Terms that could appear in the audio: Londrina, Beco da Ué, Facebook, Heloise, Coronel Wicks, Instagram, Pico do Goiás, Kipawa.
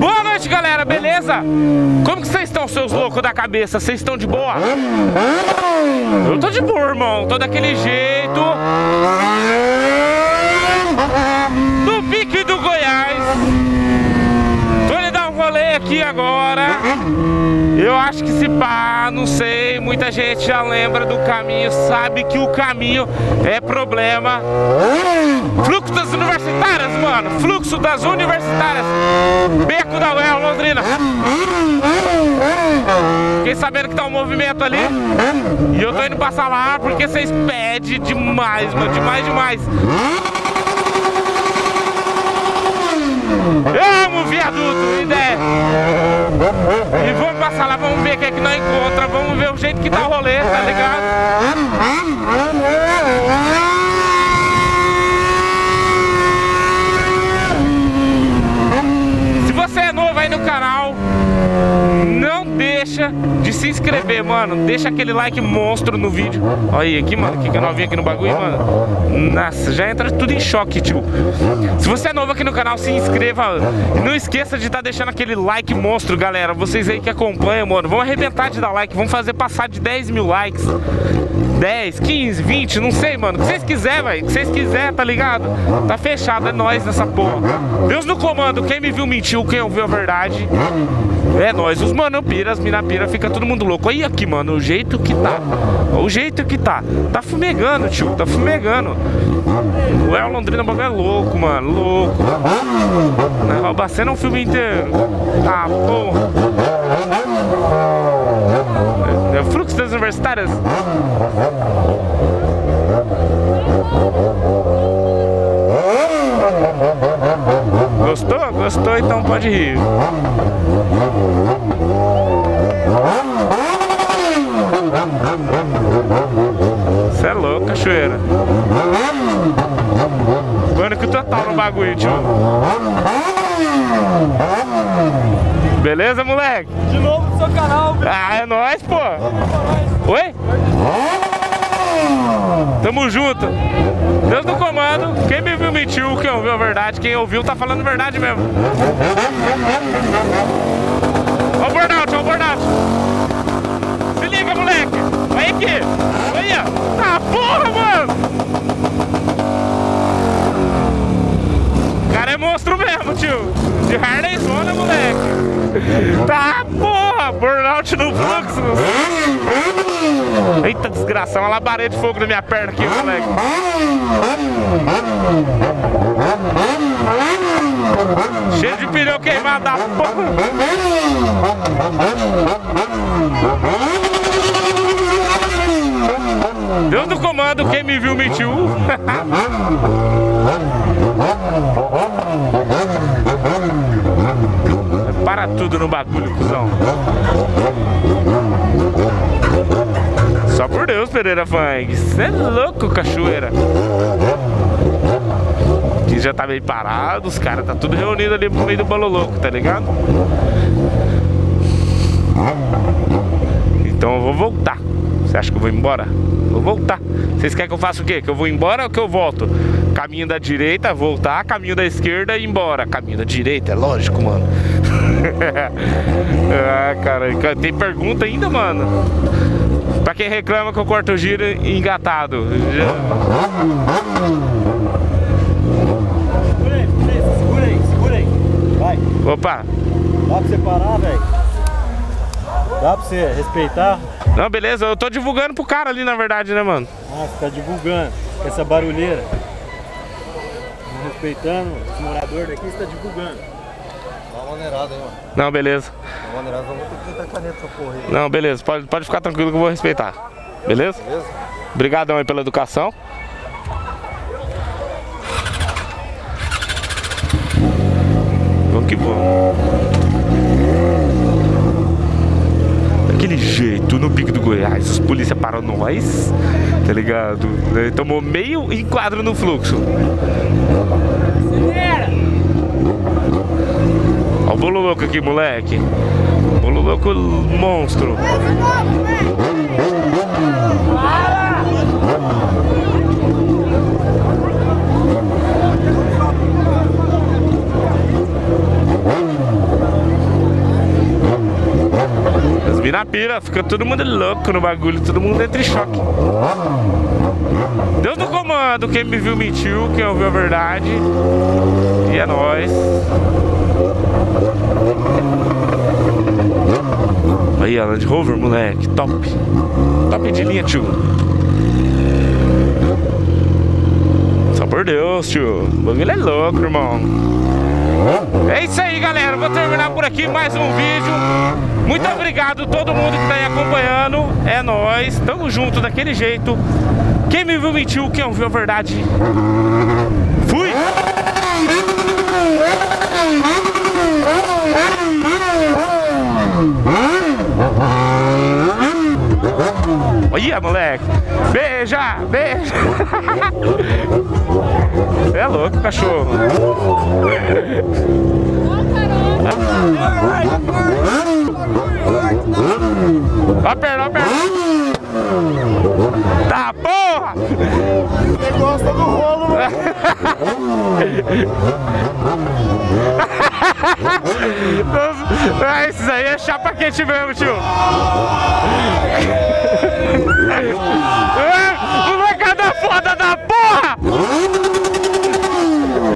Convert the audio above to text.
Boa noite, galera, beleza? Como que vocês estão, seus loucos da cabeça? Vocês estão de boa? Eu tô de boa, irmão. Tô daquele jeito do Pico do Goiás. Vou lhe dar um rolê aqui agora. Eu acho que se pá, não sei, muita gente já lembra do caminho, sabe que o caminho é problema. Fluxo das universitárias, mano. Fluxo das universitárias. Beco da Ué, Londrina. Fiquei sabendo que tá um movimento ali. E eu tô indo passar lá porque vocês pedem demais, mano. Demais, demais. Eu amo viaduto, ideia. E vamos passar lá, vamos ver o que é que nós encontramos. Vamos ver o jeito que tá o rolê, tá ligado? Deixa de se inscrever, mano. Deixa aquele like monstro no vídeo. Olha aí, aqui, mano. Que é novinho aqui no bagulho, mano. Nossa, já entra tudo em choque, tio. Se você é novo aqui no canal, se inscreva. Não esqueça de estar deixando aquele like monstro, galera. Vocês aí que acompanham, mano. Vão arrebentar de dar like. Vamos fazer passar de 10 mil likes. 10, 15, 20, não sei, mano. O que vocês quiserem, velho. O que vocês quiserem, tá ligado? Tá fechado, é nóis nessa porra. Deus no comando. Quem me viu mentiu, quem ouviu a verdade. É nóis. Os mano pira, as mina pira, fica todo mundo louco. Olha aqui, mano, o jeito que tá. O jeito que tá. Tá fumegando, tio. Tá fumegando. O El Londrina, o bagulho é louco, mano. Louco. O Bacena é um filme inteiro. Ah, porra. É o fluxo das universitárias. Gostou? Gostou, então pode rir. Você é louco, cachoeira. Pânico total no bagulho, tio. Beleza, moleque? De novo no seu canal, velho. Ah, é nóis, pô. Oi? Tamo junto. Deus no comando. Quem me viu mentiu, quem ouviu a verdade. Quem ouviu tá falando a verdade mesmo. Ó o burnout, ó o burnout. Se liga, moleque. Olha aqui. Olha. Ah, porra, mano. O cara é monstro mesmo, tio. De Harley Zona, moleque. Tá, porra. Burnout no fluxo. Eita desgraça, uma labareda de fogo na minha perna aqui, moleque. Cheio de pneu queimado da porra. Deus do comando, quem me viu mentiu. Para tudo no bagulho, cuzão. Só por Deus, Pereira Fang. Você é louco, cachoeira. Aqui já tá meio parado, os caras tá tudo reunido ali pro meio do bolo louco, tá ligado? Então eu vou voltar. Você acha que eu vou embora? Vou voltar. Vocês querem que eu faça o quê? Que eu vou embora ou que eu volto? Caminho da direita, voltar. Caminho da esquerda e embora. Caminho da direita, é lógico, mano. Ah, cara, tem pergunta ainda, mano. Pra quem reclama que eu corto o giro engatado. Segura aí, segura aí. Vai. Opa. Dá pra você parar, velho? Dá pra você respeitar? Não, beleza, eu tô divulgando pro cara ali, na verdade, né, mano? Ah, você tá divulgando. Essa barulheira. Não respeitando os moradores daqui, você tá divulgando. Dá uma maneirada aí, mano. Não, beleza. Não, beleza, pode ficar tranquilo que eu vou respeitar. Beleza? Beleza. Obrigadão aí pela educação. Vamos que vamos. Daquele jeito, no Pico do Goiás, os polícia parou nós, tá ligado? Ele tomou meio enquadro no fluxo. Olha o bolo louco aqui, moleque. Bolo louco monstro. na pira, fica todo mundo louco no bagulho, todo mundo entra em choque. Deus no comando, quem me viu mentiu, quem ouviu a verdade. E é nóis. Aí, a Land Rover, moleque, top. Top de linha, tio. Só por Deus, tio. O bagulho é louco, irmão. É isso aí, galera. Vou terminar por aqui mais um vídeo. Muito obrigado a todo mundo que tá aí acompanhando. É nóis. Tamo junto daquele jeito. Quem me viu mentiu, quem ouviu a verdade. Fui! Olha, moleque. Beija, beija. Você é louco, cachorro. Ó, perna, ó, perna. Tá, porra. Você gosta do rolo, né? Esses aí é chapa quente mesmo, tio.